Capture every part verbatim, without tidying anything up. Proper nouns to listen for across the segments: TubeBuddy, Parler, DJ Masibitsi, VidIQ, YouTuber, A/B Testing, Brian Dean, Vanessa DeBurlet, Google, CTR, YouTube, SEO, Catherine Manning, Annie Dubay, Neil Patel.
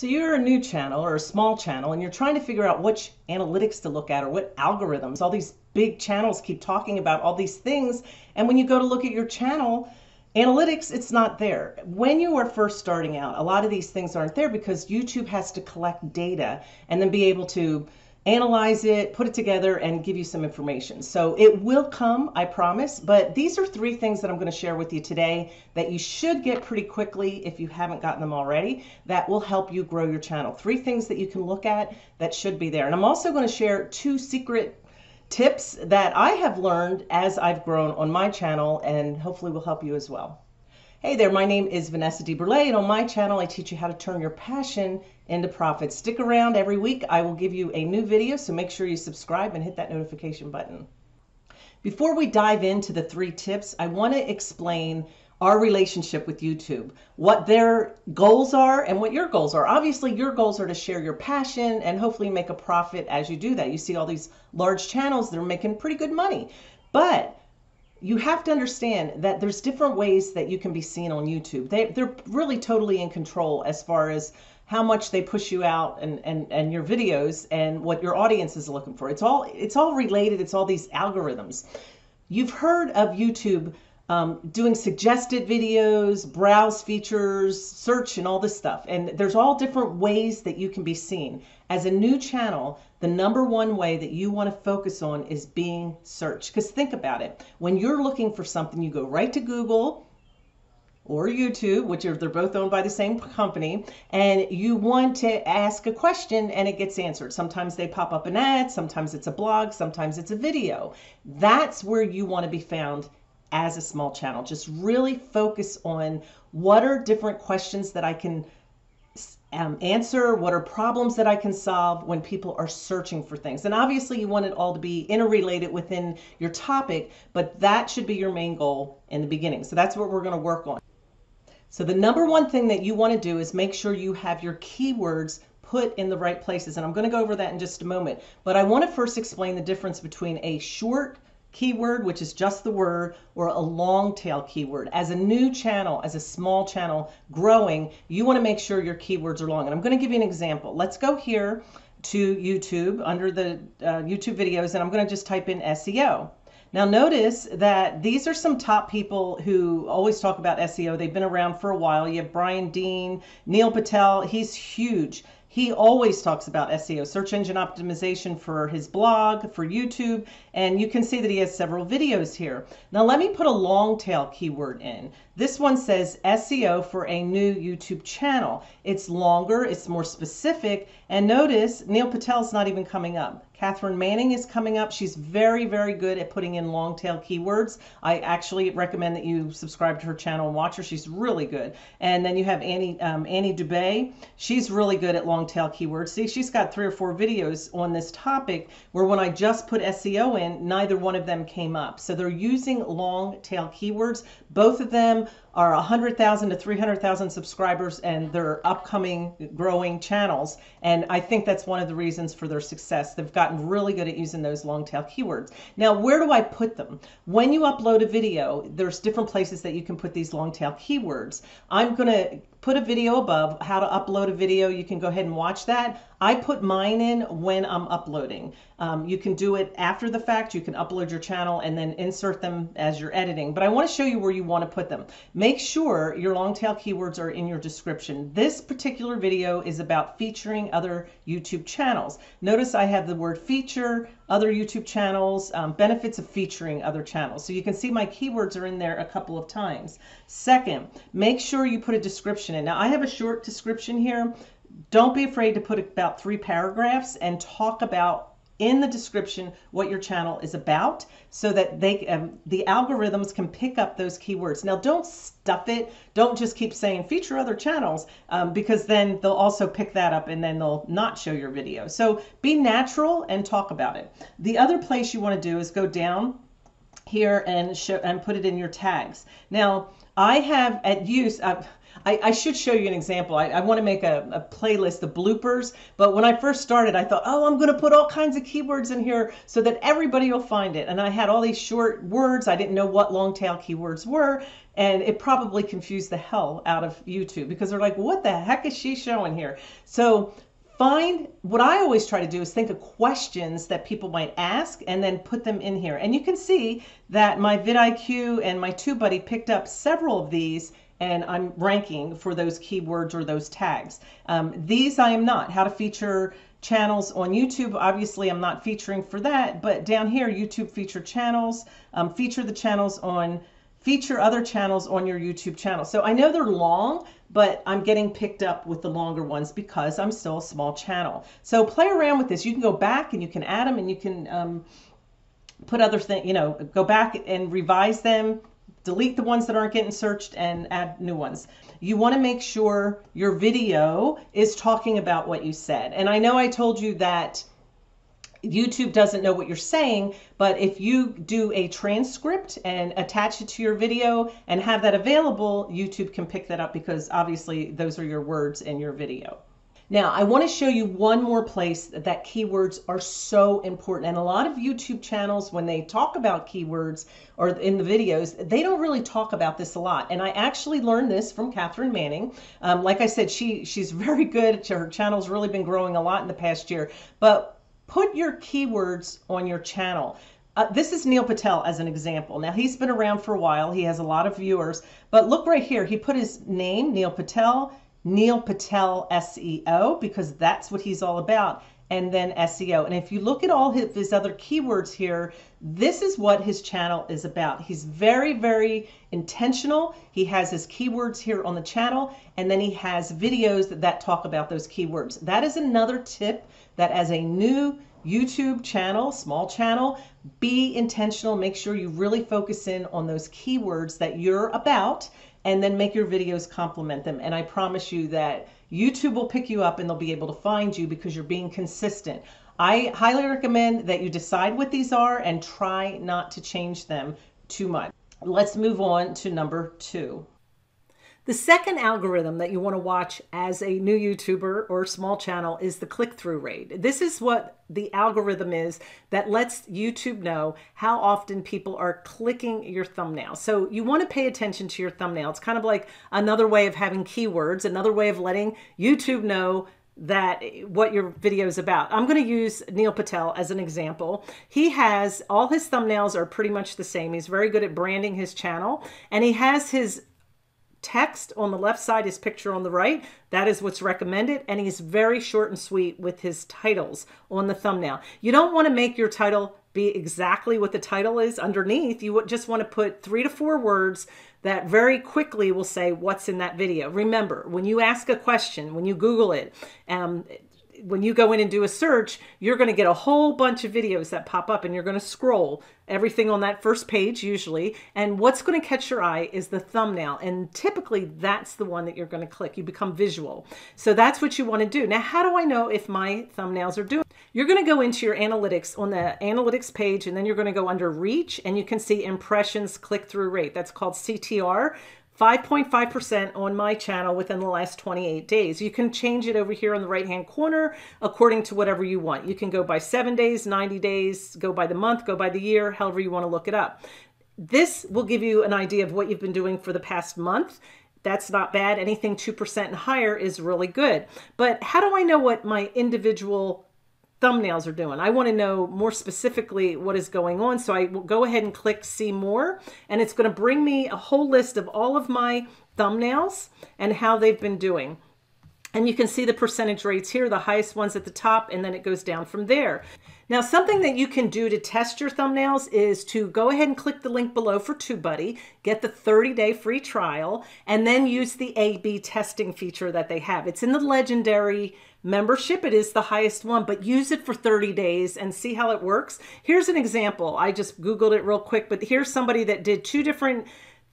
So you're a new channel or a small channel and you're trying to figure out which analytics to look at or what algorithms. All these big channels keep talking about all these things, and when you go to look at your channel analytics, it's not there. When you are first starting out, a lot of these things aren't there because YouTube has to collect data and then be able to analyze it, put it together, and give you some information. So it will come, I promise, but these are three things that I'm going to share with you today that you should get pretty quickly if you haven't gotten them already that will help you grow your channel. Three things that you can look at that should be there. And I'm also going to share two secret tips that I have learned as I've grown on my channel and hopefully will help you as well. Hey there, my name is Vanessa DeBurlet, and on my channel I teach you how to turn your passion into profit. Stick around. Every week I will give you a new video, so make sure you subscribe and hit that notification button. Before we dive into the three tips, I want to explain our relationship with YouTube, what their goals are and what your goals are. Obviously, your goals are to share your passion and hopefully make a profit as you do that. You see all these large channels, they're making pretty good money, but you have to understand that there's different ways that you can be seen on YouTube. They, they're really totally in control as far as how much they push you out and, and, and your videos and what your audience is looking for. It's all, it's all related. It's all these algorithms. You've heard of YouTube um, doing suggested videos, browse features, search, and all this stuff. And there's all different ways that you can be seen. As a new channel, the number one way that you want to focus on is being searched. Because think about it. When you're looking for something, you go right to Google or YouTube, which are, they're both owned by the same company, and you want to ask a question and it gets answered. Sometimes they pop up an ad, sometimes it's a blog, sometimes it's a video. That's where you want to be found as a small channel. Just really focus on what are different questions that I can Um, answer, what are problems that I can solve when people are searching for things. And obviously you want it all to be interrelated within your topic, but that should be your main goal in the beginning. So that's what we're going to work on. So the number one thing that you want to do is make sure you have your keywords put in the right places. And I'm going to go over that in just a moment, but I want to first explain the difference between a short keyword, which is just the word, or a long tail keyword. As a new channel, as a small channel growing, you want to make sure your keywords are long. And I'm going to give you an example. Let's go here to YouTube under the uh, YouTube videos, and I'm going to just type in S E O. Now notice that these are some top people who always talk about S E O. They've been around for a while. You have Brian Dean, Neil Patel. He's huge. He always talks about S E O, search engine optimization, for his blog, for YouTube, and you can see that he has several videos here. Now let me put a long tail keyword in. This one says S E O for a new YouTube channel. It's longer, it's more specific, and notice Neil Patel's not even coming up. Catherine Manning is coming up. She's very, very good at putting in long tail keywords. I actually recommend that you subscribe to her channel and watch her. She's really good. And then you have Annie, um, Annie Dubay. She's really good at long tail keywords. See, she's got three or four videos on this topic where when I just put S E O in, neither one of them came up. So they're using long tail keywords. Both of them are one hundred thousand to three hundred thousand subscribers, and they're upcoming growing channels. And I think that's one of the reasons for their success. They've gotten really good at using those long tail keywords. Now, where do I put them? When you upload a video, there's different places that you can put these long tail keywords. I'm going to put a video above how to upload a video. You can go ahead and watch that. I put mine in when I'm uploading. Um, you can do it after the fact. You can upload your channel and then insert them as you're editing. But I want to show you where you want to put them. Make sure your long tail keywords are in your description. This particular video is about featuring other YouTube channels. Notice I have the word feature, other YouTube channels, um, benefits of featuring other channels. So you can see my keywords are in there a couple of times. Second, make sure you put a description in. Now I have a short description here. Don't be afraid to put about three paragraphs and talk about in the description what your channel is about so that they um, the algorithms can pick up those keywords. Now don't stuff it. Don't just keep saying feature other channels um, because then they'll also pick that up and then they'll not show your video. So be natural and talk about it. The other place you want to do is go down here and show and put it in your tags. Now I have at use I've, I, I should show you an example. I, I want to make a, a playlist of bloopers, but when I first started, I thought, oh, I'm going to put all kinds of keywords in here so that everybody will find it. And I had all these short words. I didn't know what long tail keywords were. And it probably confused the hell out of YouTube because they're like, what the heck is she showing here? So find, what I always try to do is think of questions that people might ask and then put them in here. And you can see that my VidIQ and my TubeBuddy picked up several of these, and I'm ranking for those keywords or those tags. Um, these I am not. How to feature channels on YouTube, obviously I'm not featuring for that, but down here, YouTube feature channels, um, feature the channels on, feature other channels on your YouTube channel. So I know they're long, but I'm getting picked up with the longer ones because I'm still a small channel. So play around with this. You can go back and you can add them, and you can um, put other things, you know, go back and revise them, delete the ones that aren't getting searched and add new ones. You want to make sure your video is talking about what you said. And I know I told you that YouTube doesn't know what you're saying, but if you do a transcript and attach it to your video and have that available, YouTube can pick that up because obviously those are your words in your video. Now, I want to show you one more place that keywords are so important. And a lot of YouTube channels, when they talk about keywords or in the videos, they don't really talk about this a lot. And I actually learned this from Catherine Manning. Um, like I said, she she's very good. Her channel's really been growing a lot in the past year. But put your keywords on your channel. Uh, this is Neil Patel as an example. Now, he's been around for a while. He has a lot of viewers, but look right here. He put his name, Neil Patel, Neil Patel S E O, because that's what he's all about, and then S E O. And if you look at all his, his other keywords here, this is what his channel is about. He's very, very intentional. He has his keywords here on the channel, and then he has videos that, that talk about those keywords. That is another tip, that as a new YouTube channel, small channel, be intentional. Make sure you really focus in on those keywords that you're about, and then make your videos complement them. And I promise you that YouTube will pick you up and they'll be able to find you because you're being consistent. I highly recommend that you decide what these are and try not to change them too much. Let's move on to number two. The second algorithm that you want to watch as a new YouTuber or small channel is the click-through rate. This is what the algorithm is that lets YouTube know how often people are clicking your thumbnail. So you want to pay attention to your thumbnail. It's kind of like another way of having keywords, another way of letting YouTube know that what your video is about. I'm going to use Neil Patel as an example. He has, all his thumbnails are pretty much the same. He's very good at branding his channel, and he has his text on the left side, his picture on the right. That is what's recommended. And he's very short and sweet with his titles on the thumbnail. You don't want to make your title be exactly what the title is underneath. You just want to put three to four words that very quickly will say what's in that video. Remember, when you ask a question, when you Google it, um, when you go in and do a search, you're going to get a whole bunch of videos that pop up, and you're going to scroll everything on that first page usually. And what's going to catch your eye is the thumbnail. And typically that's the one that you're going to click. You become visual. So that's what you want to do. Now, how do I know if my thumbnails are doing? You're going to go into your analytics on the analytics page, and then you're going to go under reach, and you can see impressions, click-through rate. That's called C T R. five point five percent on my channel within the last twenty-eight days. You can change it over here on the right-hand corner according to whatever you want. You can go by seven days, ninety days, go by the month, go by the year, however you want to look it up. This will give you an idea of what you've been doing for the past month. That's not bad. Anything two percent and higher is really good. But how do I know what my individual thumbnails are doing? I want to know more specifically what is going on. So I will go ahead and click see more, and it's going to bring me a whole list of all of my thumbnails and how they've been doing. And you can see the percentage rates here, the highest ones at the top, and then it goes down from there. Now, something that you can do to test your thumbnails is to go ahead and click the link below for TubeBuddy, get the thirty day free trial, and then use the A B testing feature that they have. It's in the legendary membership. It is the highest one, but use it for thirty days and see how it works. Here's an example. I just Googled it real quick, but here's somebody that did two different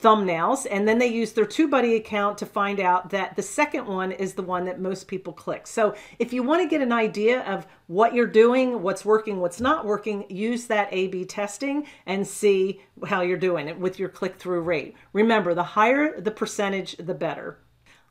thumbnails, and then they use their TubeBuddy account to find out that the second one is the one that most people click. So if you want to get an idea of what you're doing, what's working, what's not working, use that A B testing and see how you're doing it with your click-through rate. Remember, the higher the percentage, the better.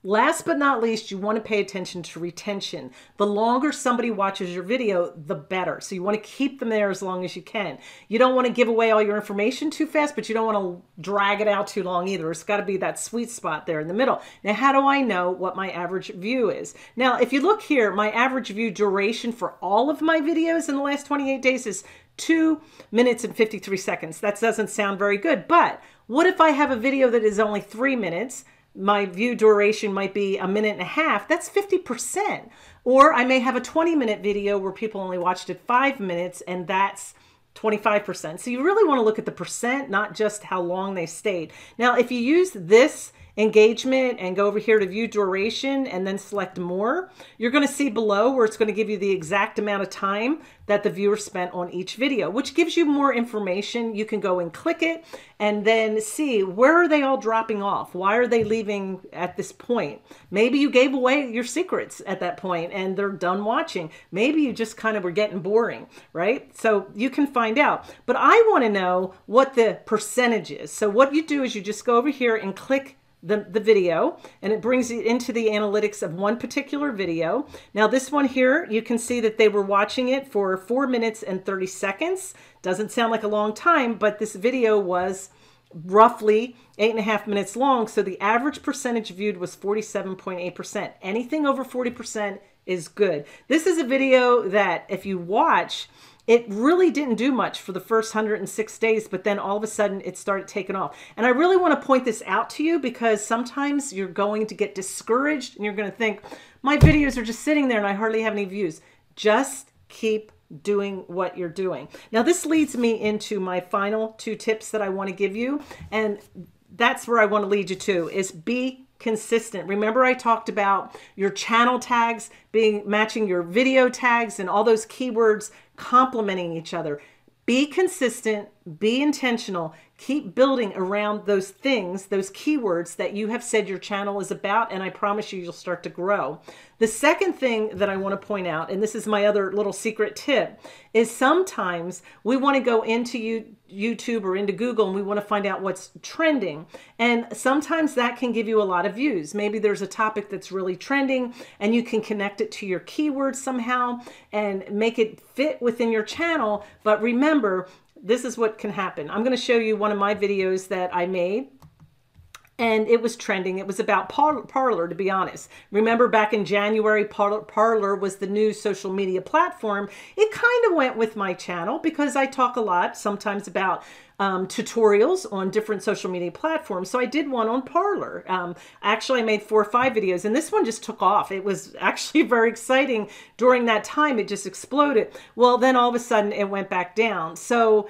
Last but not least, you want to pay attention to retention. The longer somebody watches your video, the better. So you want to keep them there as long as you can. You don't want to give away all your information too fast, but you don't want to drag it out too long either. It's got to be that sweet spot there in the middle. Now, how do I know what my average view is? Now, if you look here, my average view duration for all of my videos in the last twenty-eight days is two minutes and fifty-three seconds. That doesn't sound very good, but what if I have a video that is only three minutes? My view duration might be a minute and a half. That's fifty percent. Or I may have a twenty minute video where people only watched it five minutes and that's twenty-five percent. So you really want to look at the percent, not just how long they stayed. Now, if you use this engagement and go over here to view duration and then select more, you're going to see below where it's going to give you the exact amount of time that the viewer spent on each video, which gives you more information. You can go and click it and then see, where are they all dropping off? Why are they leaving at this point? Maybe you gave away your secrets at that point and they're done watching. Maybe you just kind of were getting boring, right? So you can find out, but I want to know what the percentage is. So what you do is you just go over here and click The, the video, and it brings you into the analytics of one particular video. Now this one here, you can see that they were watching it for four minutes and thirty seconds. Doesn't sound like a long time, but this video was roughly eight and a half minutes long. So the average percentage viewed was forty-seven point eight percent. Anything over forty percent is good. This is a video that if you watch, it really didn't do much for the first one hundred six days, but then all of a sudden it started taking off. And I really want to point this out to you because sometimes you're going to get discouraged and you're going to think, my videos are just sitting there and I hardly have any views. Just keep doing what you're doing. Now, this leads me into my final two tips that I want to give you. And that's where I want to lead you to is be consistent. Remember, I talked about your channel tags being matching your video tags and all those keywords complementing each other. Be consistent, be intentional, keep building around those things, those keywords that you have said your channel is about, and I promise you, you'll start to grow. The second thing that I want to point out, and this is my other little secret tip, is sometimes we want to go into you YouTube or into Google and we want to find out what's trending. And sometimes that can give you a lot of views. Maybe there's a topic that's really trending and you can connect it to your keywords somehow and make it fit within your channel. But remember, this is what can happen. I'm going to show you one of my videos that I made. And it was trending. It was about Parler, Parler, to be honest. Remember back in January, Parler, Parler was the new social media platform. It kind of went with my channel because I talk a lot sometimes about um, tutorials on different social media platforms. So I did one on Parler. Um, actually, I made four or five videos and this one just took off. It was actually very exciting during that time. It just exploded. Well, then all of a sudden it went back down. So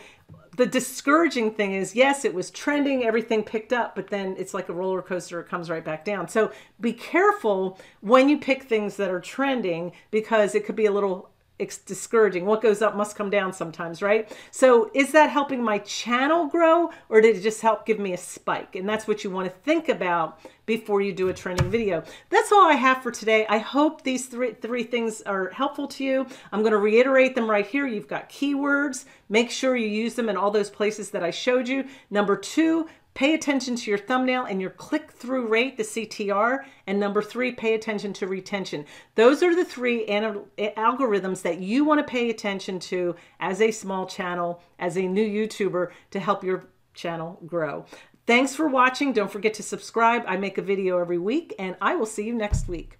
the discouraging thing is, yes, it was trending, everything picked up, but then it's like a roller coaster, it comes right back down. So be careful when you pick things that are trending because it could be a little it's discouraging. What goes up must come down sometimes, right? So is that helping my channel grow or did it just help give me a spike? And that's what you want to think about before you do a trending video. That's all I have for today. I hope these three, three things are helpful to you. I'm going to reiterate them right here. You've got keywords. Make sure you use them in all those places that I showed you. Number two, pay attention to your thumbnail and your click-through rate, the C T R. And number three, pay attention to retention. Those are the three algorithms that you want to pay attention to as a small channel, as a new YouTuber, to help your channel grow. Thanks for watching. Don't forget to subscribe. I make a video every week, and I will see you next week.